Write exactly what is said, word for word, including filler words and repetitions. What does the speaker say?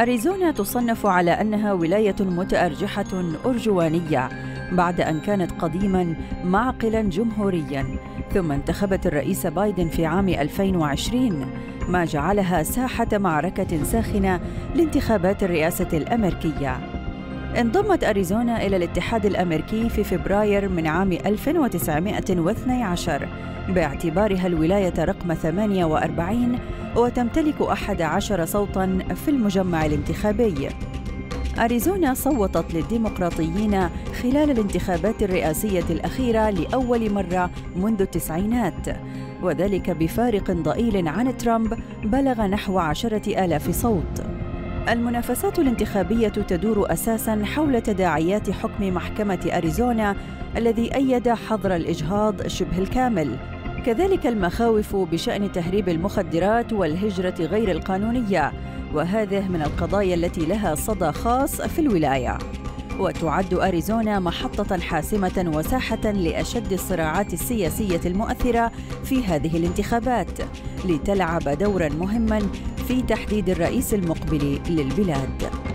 أريزونا تصنف على أنها ولاية متأرجحة أرجوانية بعد أن كانت قديماً معقلاً جمهورياً، ثم انتخبت الرئيس بايدن في عام ألفين وعشرين، ما جعلها ساحة معركة ساخنة لانتخابات الرئاسة الأمريكية. انضمت أريزونا إلى الاتحاد الأمريكي في فبراير من عام ألف وتسعمائة واثني عشر باعتبارها الولاية رقم ثمانية وأربعين، وتمتلك أحد عشر صوتاً في المجمع الانتخابي. أريزونا صوتت للديمقراطيين خلال الانتخابات الرئاسية الأخيرة لأول مرة منذ التسعينات، وذلك بفارق ضئيل عن ترامب بلغ نحو عشرة آلاف صوت. المنافسات الانتخابية تدور أساساً حول تداعيات حكم محكمة أريزونا الذي أيد حظر الإجهاض شبه الكامل، كذلك المخاوف بشأن تهريب المخدرات والهجرة غير القانونية، وهذه من القضايا التي لها صدى خاص في الولاية. وتعد أريزونا محطة حاسمة وساحة لأشد الصراعات السياسية المؤثرة في هذه الانتخابات، لتلعب دوراً مهماً في تحديد الرئيس المقبل للبلاد.